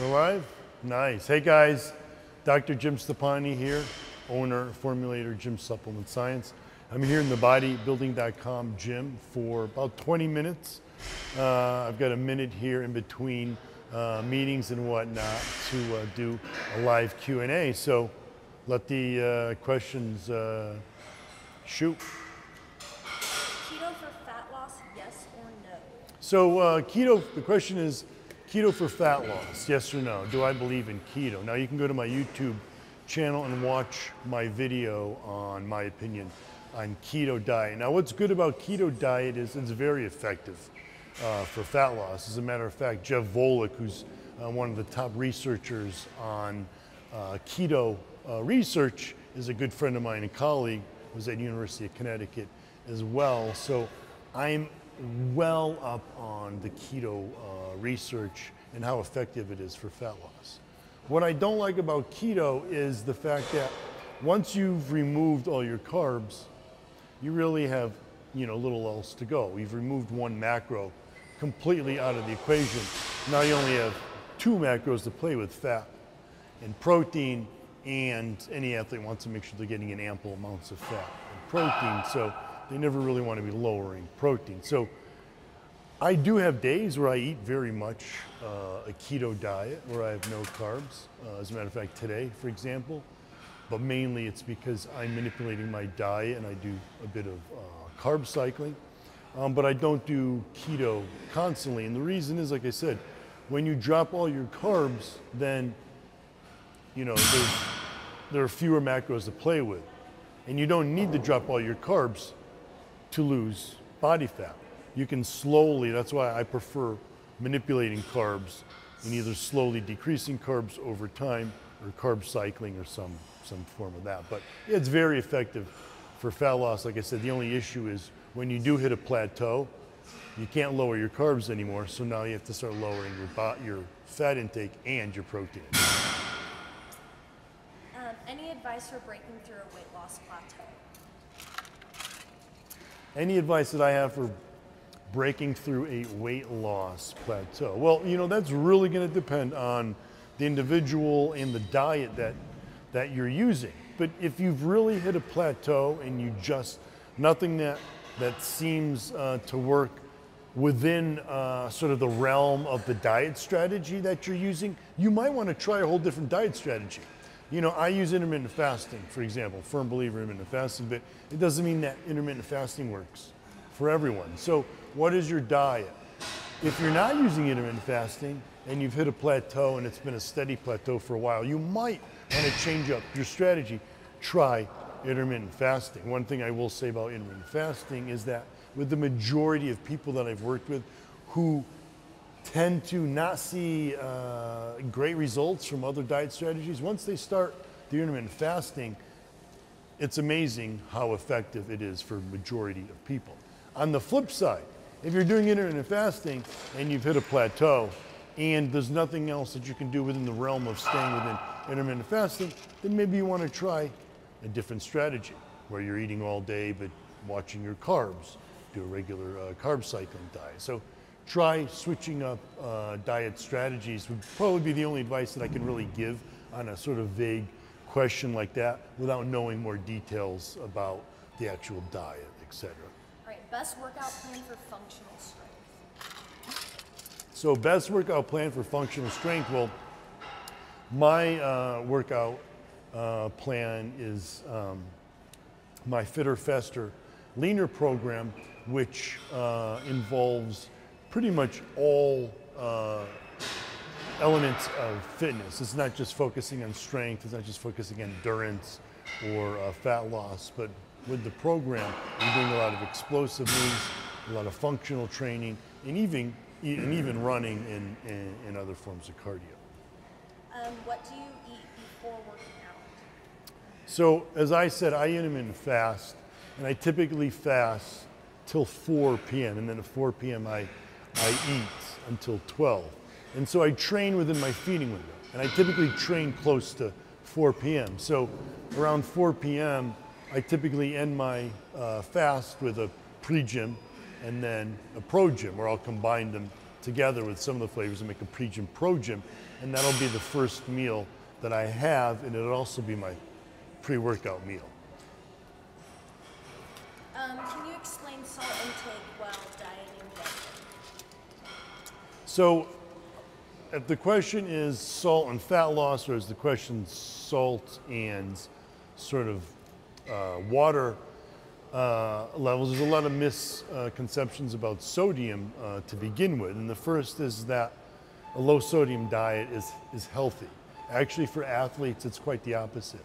We're live? Nice. Hey guys, Dr. Jim Stoppani here, owner, formulator, Jim's Supplement Science. I'm here in the Bodybuilding.com gym for about 20 minutes. I've got a minute here in between meetings and whatnot to do a live Q&A. So let the questions shoot. Keto for fat loss, yes or no? So the question is, keto for fat loss, yes or no? Do I believe in keto? Now you can go to my YouTube channel and watch my video on my opinion on keto diet. Now what's good about keto diet is it's very effective for fat loss. As a matter of fact, Jeff Volick, who's one of the top researchers on keto research, is a good friend of mine and colleague, was at University of Connecticut as well. So I'm well up on the keto research and how effective it is for fat loss. What I don't like about keto is the fact that once you've removed all your carbs, you really have, you know, little else to go. You've removed one macro completely out of the equation. Now you only have two macros to play with: fat and protein. And any athlete wants to make sure they're getting an ample amounts of fat and protein. So they never really want to be lowering protein. So I do have days where I eat very much a keto diet, where I have no carbs. As a matter of fact, today, for example, but mainly it's because I'm manipulating my diet and I do a bit of carb cycling, but I don't do keto constantly. And the reason is, like I said, when you drop all your carbs, then, you know, there are fewer macros to play with. And you don't need to drop all your carbs to lose body fat. You can slowly, that's why I prefer manipulating carbs and either slowly decreasing carbs over time or carb cycling or some form of that. But it's very effective for fat loss. Like I said, the only issue is when you do hit a plateau, you can't lower your carbs anymore. So now you have to start lowering your fat intake and your protein. Any advice for breaking through a weight loss plateau? Any advice that I have for breaking through a weight loss plateau? Well, you know, that's really going to depend on the individual and the diet that you're using. But if you've really hit a plateau and you just, nothing that seems to work within sort of the realm of the diet strategy that you're using, you might want to try a whole different diet strategy. You know, I use intermittent fasting, for example, firm believer in intermittent fasting, but it doesn't mean that intermittent fasting works for everyone. So what is your diet? If you're not using intermittent fasting and you've hit a plateau and it's been a steady plateau for a while, you might want to change up your strategy. Try intermittent fasting. One thing I will say about intermittent fasting is that with the majority of people that I've worked with who tend to not see great results from other diet strategies, once they start the intermittent fasting, it's amazing how effective it is for majority of people. On the flip side, if you're doing intermittent fasting and you've hit a plateau and there's nothing else that you can do within the realm of staying within intermittent fasting, then maybe you want to try a different strategy where you're eating all day but watching your carbs, do a regular carb cycling diet. So try switching up diet strategies would probably be the only advice that I can really give on a sort of vague question like that without knowing more details about the actual diet, etc. All right, best workout plan for functional strength. So best workout plan for functional strength. Well, my workout plan is my Fitter, Faster, Leaner program, which involves pretty much all elements of fitness. It's not just focusing on strength, it's not just focusing on endurance or fat loss, but with the program, I'm doing a lot of explosive moves, a lot of functional training, and even running in other forms of cardio. What do you eat before working out? So, as I said, I intermittent fast, and I typically fast till 4 p.m., and then at 4 p.m. I eat until 12. And so I train within my feeding window. And I typically train close to 4 p.m. So around 4 p.m., I typically end my fast with a pre JYM and then a Pro JYM, where I'll combine them together with some of the flavors and make a Pre JYM, Pro JYM, and that'll be the first meal that I have, and it'll also be my pre-workout meal. Can you explain salt intake while dieting? So, if the question is salt and fat loss, or is the question salt and sort of water levels, there's a lot of misconceptions about sodium to begin with. And the first is that a low sodium diet is healthy. Actually, for athletes, it's quite the opposite.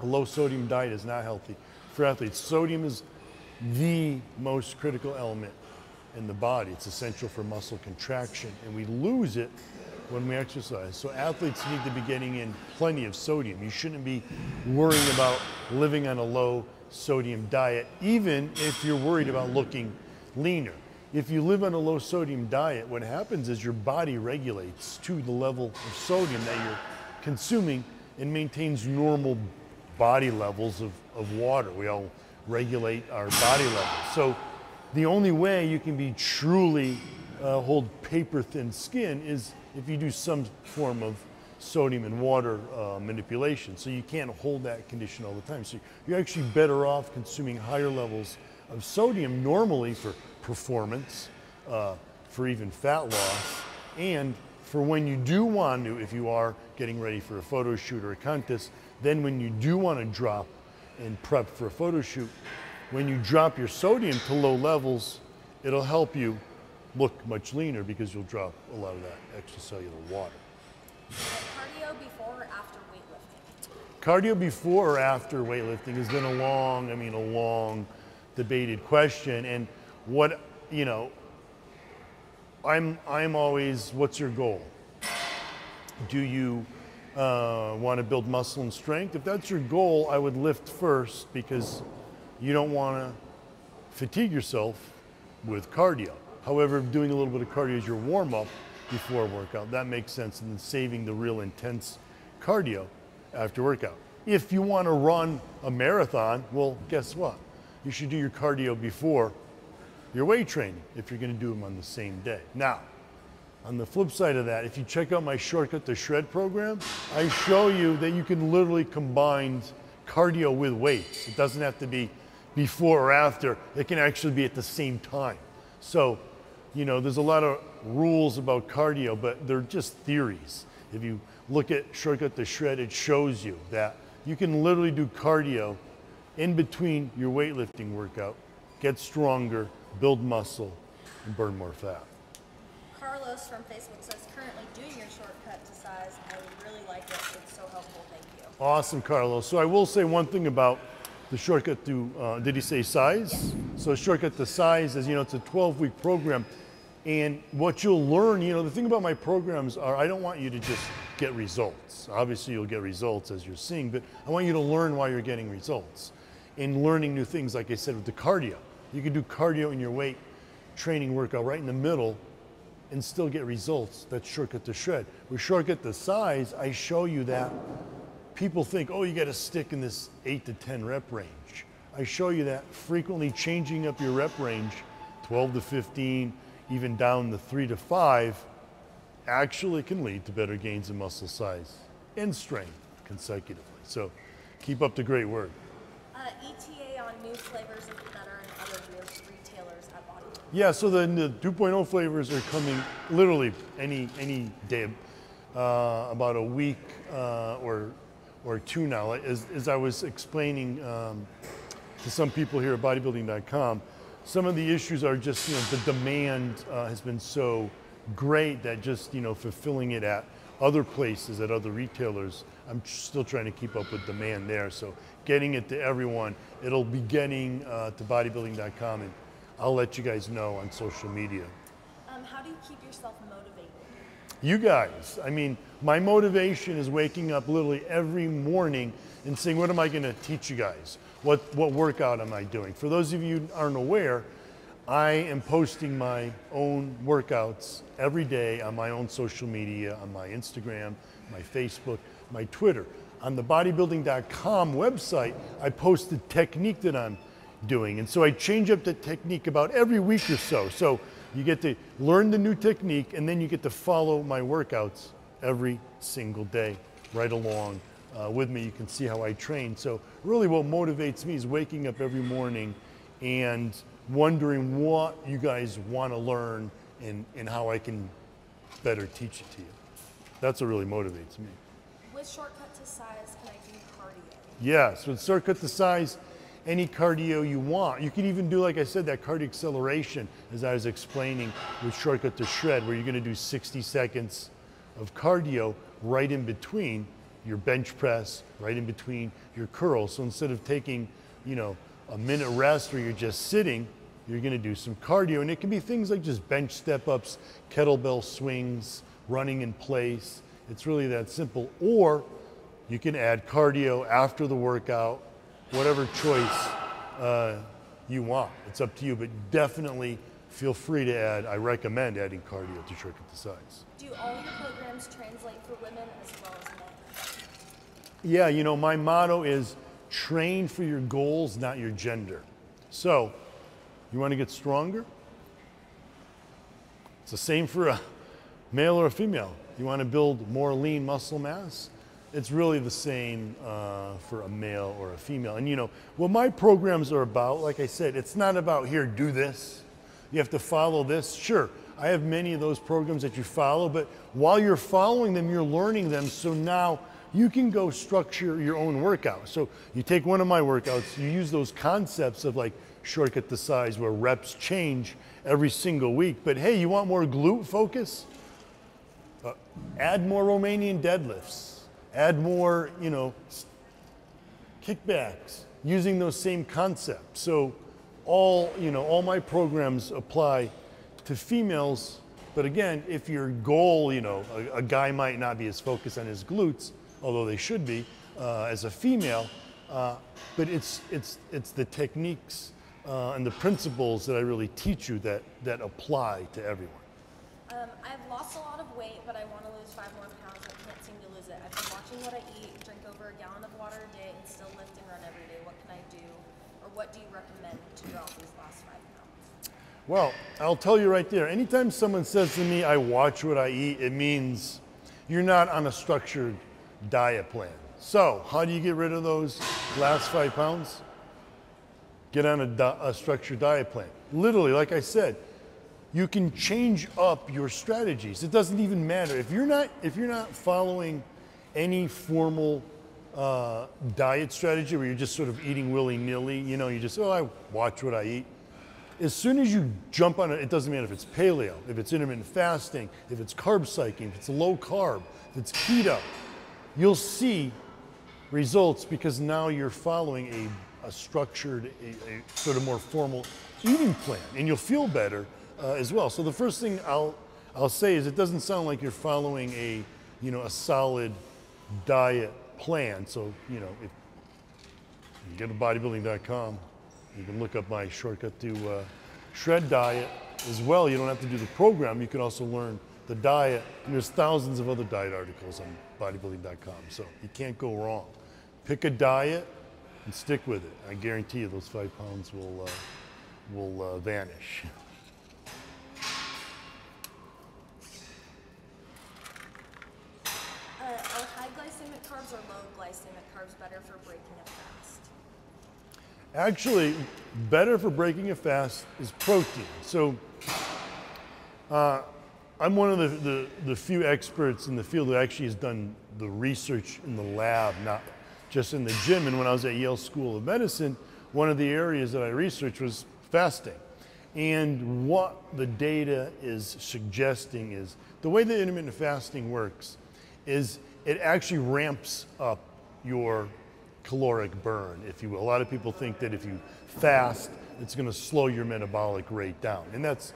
A low sodium diet is not healthy for athletes. Sodium is the most critical element in the body. It's essential for muscle contraction, and we lose it when we exercise. So athletes need to be getting in plenty of sodium. You shouldn't be worrying about living on a low sodium diet, even if you're worried about looking leaner. If you live on a low sodium diet, what happens is your body regulates to the level of sodium that you're consuming and maintains normal body levels of water. We all regulate our body levels. So the only way you can be truly hold paper thin skin is if you do some form of sodium and water manipulation. So you can't hold that condition all the time. So you're actually better off consuming higher levels of sodium normally for performance, for even fat loss, and for when you do want to, if you are getting ready for a photo shoot or a contest, then when you do want to drop and prep for a photo shoot, when you drop your sodium to low levels, it'll help you look much leaner because you'll drop a lot of that extracellular water. Cardio before or after weightlifting? Cardio before or after weightlifting has been a long debated question. And what, you know, I'm always, what's your goal? Do you want to build muscle and strength? If that's your goal, I would lift first because you don't want to fatigue yourself with cardio. However, doing a little bit of cardio as your warm-up before workout, that makes sense, and then saving the real intense cardio after workout. If you want to run a marathon, well, guess what? You should do your cardio before your weight training if you're going to do them on the same day. Now, on the flip side of that, if you check out my Shortcut to Shred program, I show you that you can literally combine cardio with weights. It doesn't have to be before or after. It can actually be at the same time. So, you know, there's a lot of rules about cardio, but they're just theories. If you look at Shortcut to Shred, it shows you that you can literally do cardio in between your weightlifting workout, get stronger, build muscle, and burn more fat. Carlos from Facebook says, currently doing your Shortcut to Size. I really like it. It's so helpful. Thank you. Awesome, Carlos. So I will say one thing about the Shortcut to, did he say size? Yes. So Shortcut to Size is, you know, it's a 12-week program. And what you'll learn, you know, the thing about my programs are I don't want you to just get results. Obviously, you'll get results as you're seeing, but I want you to learn why you're getting results and learning new things, like I said, with the cardio. You can do cardio in your weight training workout right in the middle and still get results. That's Shortcut to Shred. With Shortcut to Size, I show you that people think, oh, you got to stick in this 8 to 10 rep range. I show you that frequently changing up your rep range, 12 to 15, even down to 3 to 5, actually can lead to better gains in muscle size and strength consecutively. So keep up the great work. ETA on new flavors of that are in other retailers at Bodybuilding. Yeah, so then the 2.0 flavors are coming literally any day, about a week or two now. As I was explaining to some people here at Bodybuilding.com, some of the issues are just, you know, the demand has been so great that just, you know, fulfilling it at other places, at other retailers, I'm still trying to keep up with demand there. So getting it to everyone, it'll be getting to bodybuilding.com, and I'll let you guys know on social media. How do you keep yourself motivated? You guys, I mean, my motivation is waking up literally every morning and saying, what am I going to teach you guys? What workout am I doing? For those of you who aren't aware, I am posting my own workouts every day on my own social media, on my Instagram, my Facebook, my Twitter. On the bodybuilding.com website, I post the technique that I'm doing. And so I change up the technique about every week or so. So You get to learn the new technique, and then you get to follow my workouts every single day right along with me. You can see how I train. So really what motivates me is waking up every morning and wondering what you guys want to learn and how I can better teach it to you. That's what really motivates me. With Shortcut to Size, can I do cardio? Yes, with Shortcut to Size, any cardio you want. You can even do, like I said, that cardio acceleration, as I was explaining with Shortcut to Shred, where you're gonna do 60 seconds of cardio right in between your bench press, right in between your curls. So instead of taking, you know, a minute rest where you're just sitting, you're gonna do some cardio. And it can be things like just bench step-ups, kettlebell swings, running in place. It's really that simple. Or you can add cardio after the workout, whatever choice you want. It's up to you, but definitely feel free to add, I recommend adding cardio to Shortcut to Size. Do all your programs translate for women as well as men? Yeah, you know, my motto is train for your goals, not your gender. So you want to get stronger? It's the same for a male or a female. You want to build more lean muscle mass? It's really the same for a male or a female. And you know, what my programs are about, like I said, it's not about here, do this. You have to follow this. Sure, I have many of those programs that you follow, but while you're following them, you're learning them. So now you can go structure your own workout. So you take one of my workouts, you use those concepts of like Shortcut to Size where reps change every single week. But hey, you want more glute focus? Add more Romanian deadlifts. Add more, you know, kickbacks using those same concepts. So all, you know, all my programs apply to females. But again, if your goal, you know, a guy might not be as focused on his glutes, although they should be as a female. But it's the techniques and the principles that I really teach you that apply to everyone. I've lost a lot of weight, but I want to lose 5 more pounds. I can't seem to lose it. I've been watching what I eat, drink over a gallon of water a day, and still lift and run every day. What can I do, or what do you recommend to drop these last 5 pounds? Well, I'll tell you right there. Anytime someone says to me, I watch what I eat, it means you're not on a structured diet plan. So how do you get rid of those last 5 pounds? Get on a structured diet plan. Literally, like I said, you can change up your strategies. It doesn't even matter. If you're not following any formal diet strategy where you're just sort of eating willy-nilly, you know, you just, oh, I watch what I eat. As soon as you jump on it, it doesn't matter if it's paleo, if it's intermittent fasting, if it's carb cycling, if it's low carb, if it's keto, you'll see results because now you're following a structured, a sort of more formal eating plan, and you'll feel better as well. So the first thing I'll say is it doesn't sound like you're following a, you know, a solid diet plan. So, you know, if you go to bodybuilding.com, you can look up my Shortcut to Shred diet as well. You don't have to do the program. You can also learn the diet. And there's thousands of other diet articles on bodybuilding.com. So you can't go wrong. Pick a diet and stick with it. I guarantee you those 5 pounds will vanish. Or low glycemic carbs better for breaking a fast? Actually, better for breaking a fast is protein. So I'm one of the few experts in the field that actually has done the research in the lab, not just in the gym. And when I was at Yale School of Medicine, one of the areas that I researched was fasting. And what the data is suggesting is the way that intermittent fasting works is it actually ramps up your caloric burn, if you will. A lot of people think that if you fast, it's gonna slow your metabolic rate down. And that's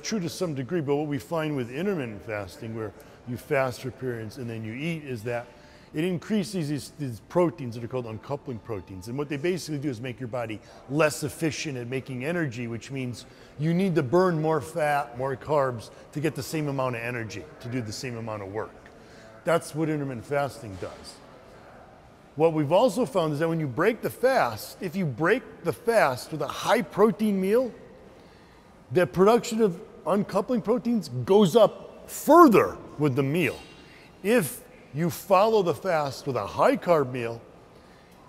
true to some degree, but what we find with intermittent fasting, where you fast for periods and then you eat, is that it increases these proteins that are called uncoupling proteins. And what they basically do is make your body less efficient at making energy, which means you need to burn more fat, more carbs to get the same amount of energy, to do the same amount of work. That's what intermittent fasting does. What we've also found is that when you break the fast, if you break the fast with a high protein meal, the production of uncoupling proteins goes up further with the meal. If you follow the fast with a high carb meal,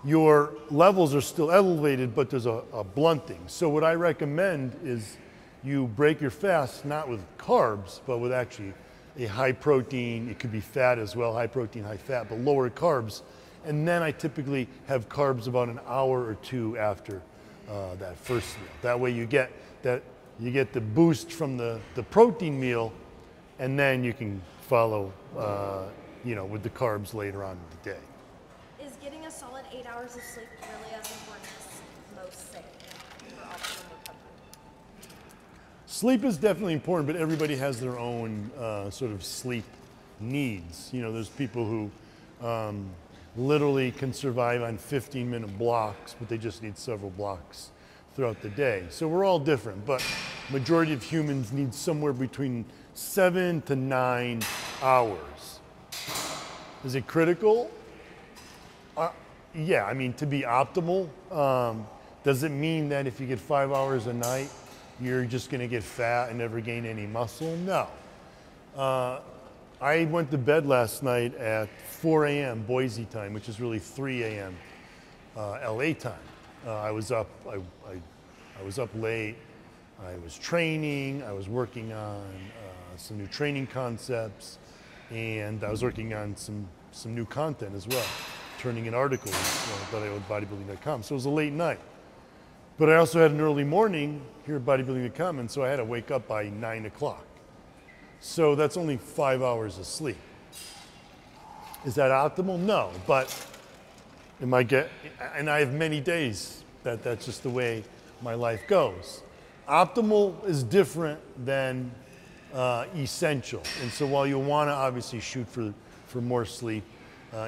your levels are still elevated, but there's a blunting. So what I recommend is you break your fast, not with carbs, but with actually a high protein, it could be fat as well, high protein, high fat, but lower carbs. And then I typically have carbs about an hour or two after that first meal. That way you get that, you get the boost from the protein meal, and then you can follow you know, with the carbs later on in the day. Is getting a solid 8 hours of sleep really as important as most say for optimal recovery? Sleep is definitely important, but everybody has their own sort of sleep needs. You know, there's people who literally can survive on 15-minute blocks, but they just need several blocks throughout the day. So we're all different, but majority of humans need somewhere between 7 to 9 hours. Is it critical? Yeah, I mean, to be optimal, does it mean that if you get 5 hours a night, you're just gonna get fat and never gain any muscle? No. I went to bed last night at 4 a.m. Boise time, which is really 3 a.m. LA time. I was up, I was up late, I was training, I was working on some new training concepts, and I was working on some new content as well, turning in articles that I wrote at Bodybuilding.com. So it was a late night. But I also had an early morning here at Bodybuilding.com, and so I had to wake up by 9 o'clock. So that's only 5 hours of sleep. Is that optimal? No, but am I and I have many days that that's just the way my life goes. Optimal is different than essential. And so while you wanna obviously shoot for more sleep,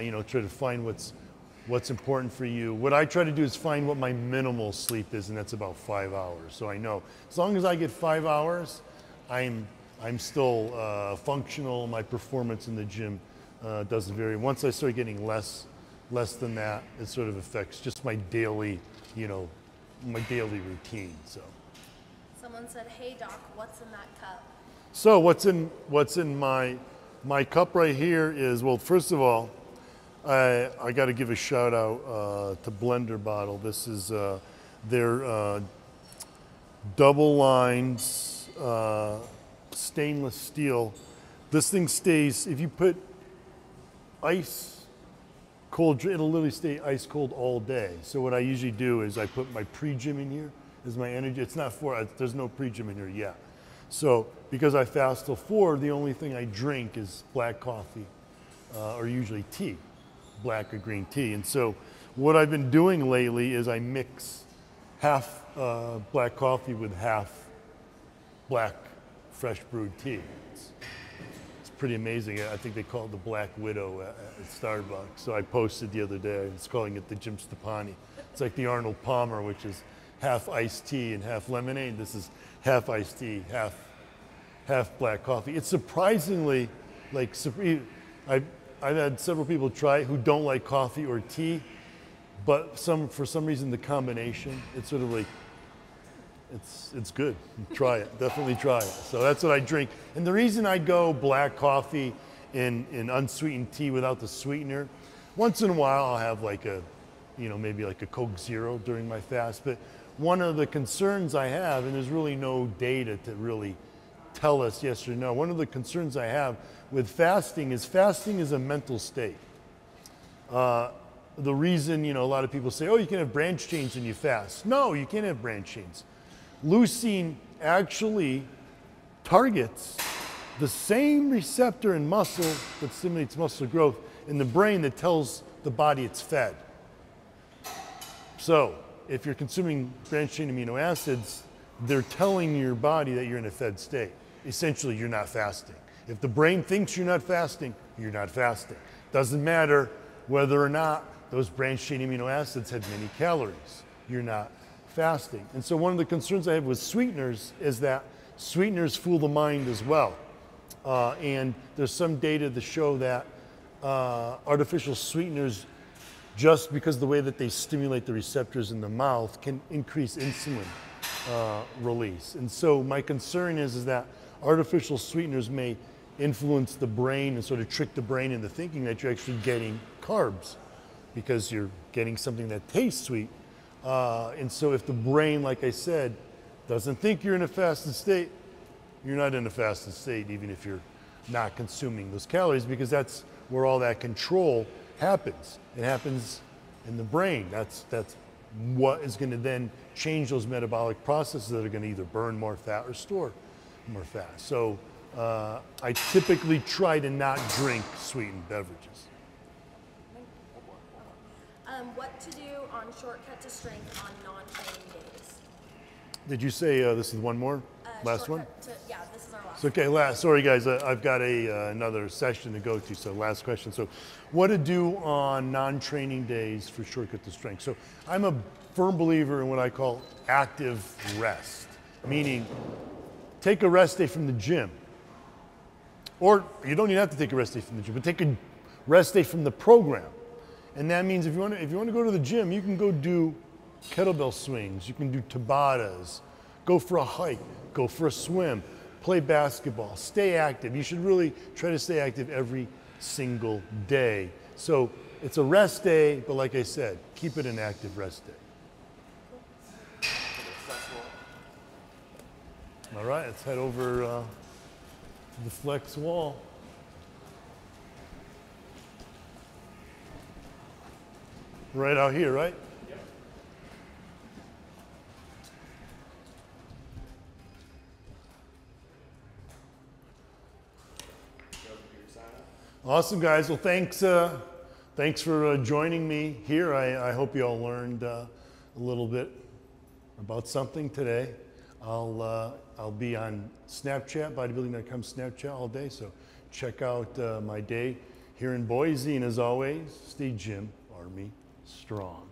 you know, try to find what's important for you. What I try to do is find what my minimal sleep is, and that's about 5 hours. So I know as long as I get 5 hours, I'm still functional. My performance in the gym doesn't vary. Once I start getting less than that, it sort of affects just my daily, you know, my daily routine. So. Someone said, "Hey Doc, what's in that cup?" So what's in my cup right here is, well, first of all, I got to give a shout out to Blender Bottle. This is their double lined stainless steel. This thing stays, if you put ice cold, it'll literally stay ice cold all day. So what I usually do is I put my Pre JYM in here as my energy. It's not there's no Pre JYM in here yet. So because I fast till 4, the only thing I drink is black coffee or usually tea, black or green tea. And so what I've been doing lately is I mix half black coffee with half black fresh brewed tea. It's pretty amazing. I think they call it the Black Widow at Starbucks. So I posted the other day, it's calling it the Jim Stoppani. It's like the Arnold Palmer, which is half iced tea and half lemonade. This is half iced tea, half black coffee. It's surprisingly, like, I've had several people try who don't like coffee or tea, but for some reason the combination, it's sort of like, it's good. Try it, definitely try it. So that's what I drink. And the reason I go black coffee in unsweetened tea without the sweetener, once in a while I'll have like a, you know, maybe like a Coke Zero during my fast. But one of the concerns I have, and there's really no data to really tell us yes or no, one of the concerns I have with fasting is a mental state. The reason, you know, a lot of people say, oh, you can have branch chains when you fast. No, you can't have branch chains. Leucine actually targets the same receptor in muscle that stimulates muscle growth in the brain that tells the body it's fed. So if you're consuming branch chain amino acids, they're telling your body that you're in a fed state. Essentially, you're not fasting. If the brain thinks you're not fasting, you're not fasting. Doesn't matter whether or not those branched chain amino acids had many calories, you're not fasting. And so one of the concerns I have with sweeteners is that sweeteners fool the mind as well. And there's some data to show that artificial sweeteners, just because of the way that they stimulate the receptors in the mouth, can increase insulin release. And so my concern is that artificial sweeteners may influence the brain and sort of trick the brain into thinking that you're actually getting carbs because you're getting something that tastes sweet. And so if the brain, like I said, doesn't think you're in a fasted state, you're not in a fasted state, even if you're not consuming those calories, because that's where all that control happens. It happens in the brain. That's what is going to then change those metabolic processes that are going to either burn more fat or store more fat. So I typically try to not drink sweetened beverages. What to do on Shortcut to Strength on non-training days? Did you say this is one more? Last one? Yeah, this is our last. Okay, last. Sorry guys, I've got another session to go to, so last question. So what to do on non-training days for Shortcut to Strength? So I'm a firm believer in what I call active rest, meaning take a rest day from the gym. Or you don't even have to take a rest day from the gym, but take a rest day from the program. And that means if you want to go to the gym, you can go do kettlebell swings, you can do Tabatas, go for a hike, go for a swim, play basketball, stay active. You should really try to stay active every single day. So it's a rest day, but like I said, keep it an active rest day. All right, let's head over to the flex wall. Right out here, right? Yep. Awesome, guys. Well, thanks, thanks for joining me here. I hope you all learned a little bit about something today. I'll be on Snapchat, bodybuilding.com Snapchat all day. So check out my day here in Boise. And as always, stay gym, army strong.